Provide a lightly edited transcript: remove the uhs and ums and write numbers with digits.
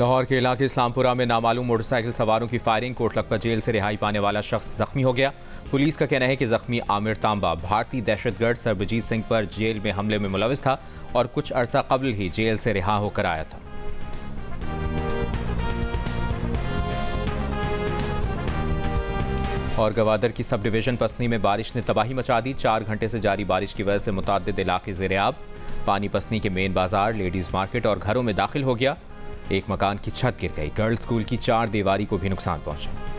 लाहौर के इलाके इस्लामपुरा में नामालूम मोटरसाइकिल सवारों की फायरिंग। कोटलकपा जेल से रिहाई पाने वाला शख्स जख्मी हो गया। पुलिस का कहना है कि जख्मी आमिर तांबा भारतीय दहशतगर्द सरबजीत सिंह पर जेल में हमले में मुलविस था और कुछ अरसा कबल ही जेल से रिहा होकर आया था। और गवादर की सब डिवीज़न पस्नी में बारिश ने तबाही मचा दी। 4 घंटे से जारी बारिश की वजह से मुतादिद इलाके ज़ेर-ए-आब। पानी पस्नी के मेन बाजार, लेडीज़ मार्केट और घरों में दाखिल हो गया। एक मकान की छत गिर गई। गर्ल्स स्कूल की 4 दीवारी को भी नुकसान पहुंचा।